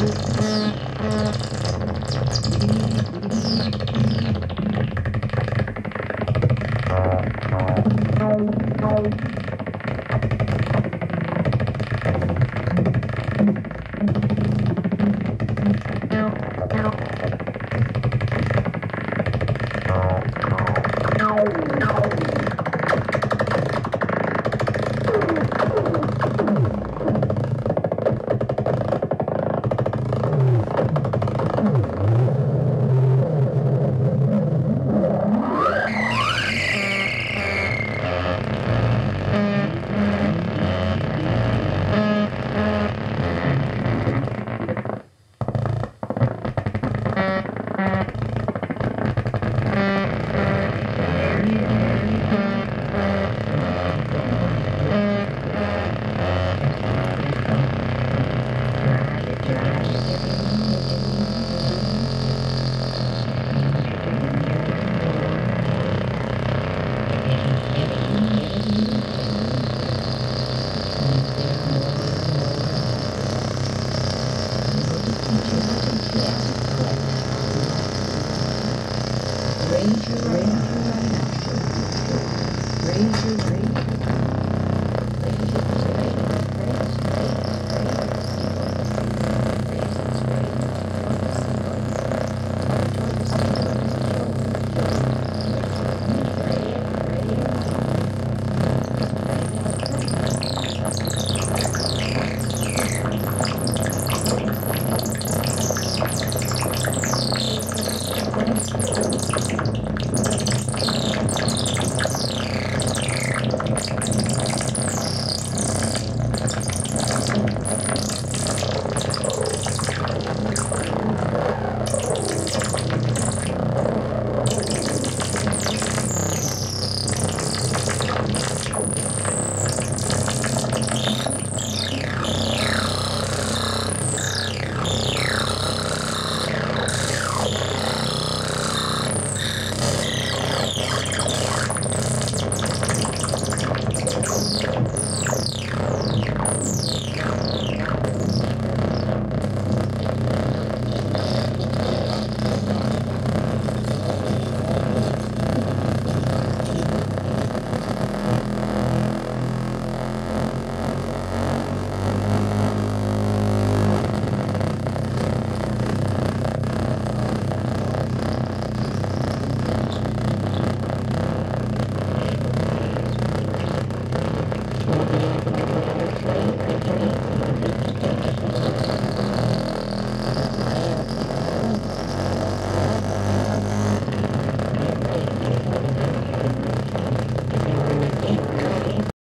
Let's go.